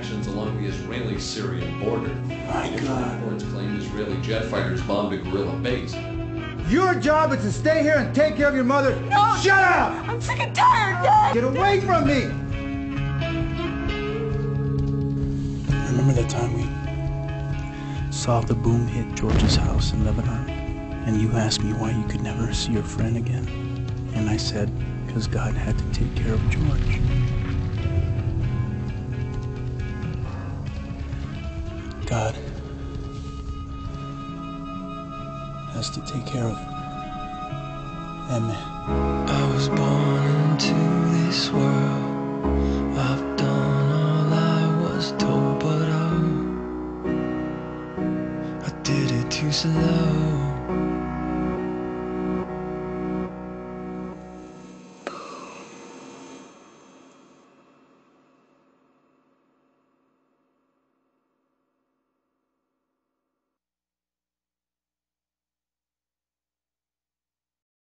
actions along the Israeli-Syrian border. My God. Reports claimed Israeli jet fighters bombed a guerrilla base. Your job is to stay here and take care of your mother. No! Shut up! I'm sick and tired, Dad! Get away from me! I remember the time we saw the boom hit George's house in Lebanon, and you asked me why you could never see your friend again. And I said, because God had to take care of George. God has to take care of that man. I was born into this world. I've done all I was told, but I did it too slow.